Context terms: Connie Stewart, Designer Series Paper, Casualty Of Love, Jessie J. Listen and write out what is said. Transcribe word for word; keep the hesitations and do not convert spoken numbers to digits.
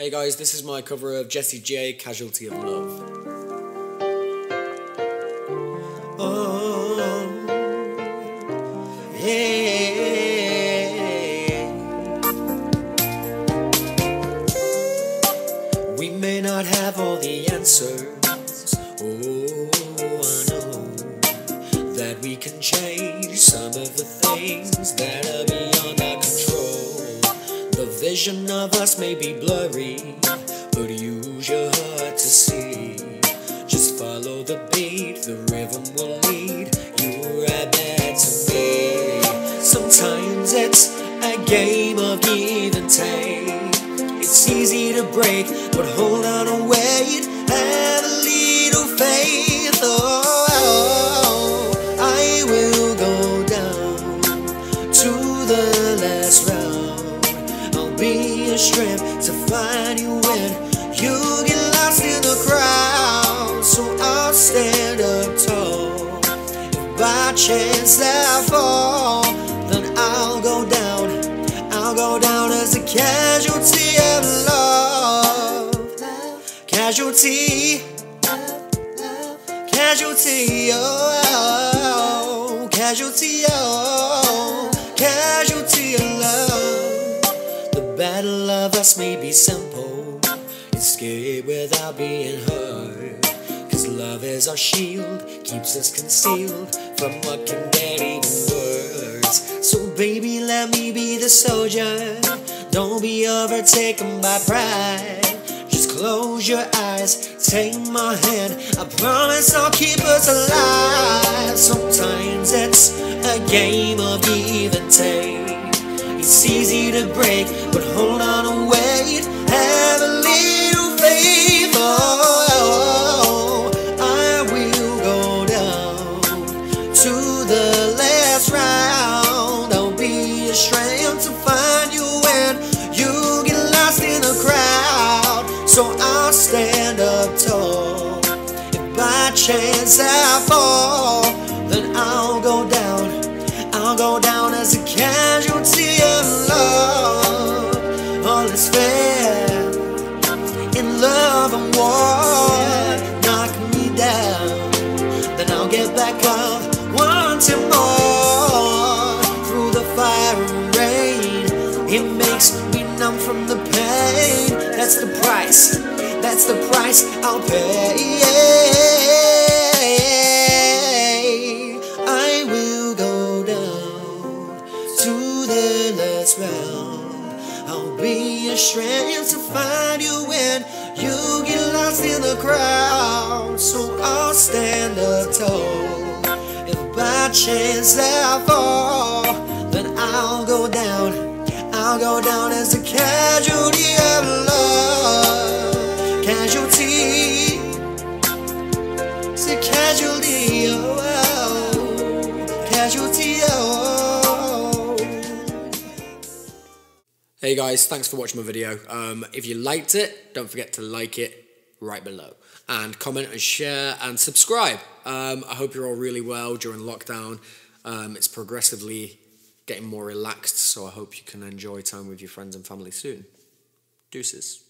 Hey guys, this is my cover of Jessie J, Casualty of Love. Oh, yeah. We may not have all the answers, oh, I know that we can change some of the things that are beyond our control. The vision of us may be blurry, but use your heart to see. Just follow the beat, the rhythm will lead you right back to me. Sometimes it's a game of give and take. It's easy to break, but hold on and wait. Have a little faith, oh, oh, oh. I will go down to the last round. Be your strength to find you when you get lost in the crowd. So I'll stand up tall. If by chance I fall, then I'll go down. I'll go down as a casualty of love. Casualty. Casualty, oh, oh. Casualty, oh, oh. Casualty of love. The battle of us may be simple, escape without being hurt. Cause love is our shield, keeps us concealed from what can get even worse. So baby, let me be the soldier, don't be overtaken by pride. Just close your eyes, take my hand, I promise I'll keep us alive. Sometimes it's a game of give and take. It's easy to break, but hold on and wait. Have a little faith, oh, oh, oh. I will go down to the last round. I'll be your strength to find you when you get lost in the crowd. So I'll stand up tall. If by chance I fall, then I'll go down. I'll go down as a casualty of love. All is fair in love and war. Knock me down, then I'll get back up once more. Through the fire and rain, it makes me numb from the pain. That's the price, that's the price I'll pay. Last round, I'll be your strength to find you when you get lost in the crowd. So I'll stand up tall. If by chance I fall, then I'll go down. I'll go down as a casualty of love. Casualty. It's a casualty, oh, oh. Casualty, oh. Hey guys, thanks for watching my video. Um, if you liked it, don't forget to like it right below. And comment and share and subscribe. Um, I hope you're all really well during lockdown. Um, it's progressively getting more relaxed, so I hope you can enjoy time with your friends and family soon. Deuces.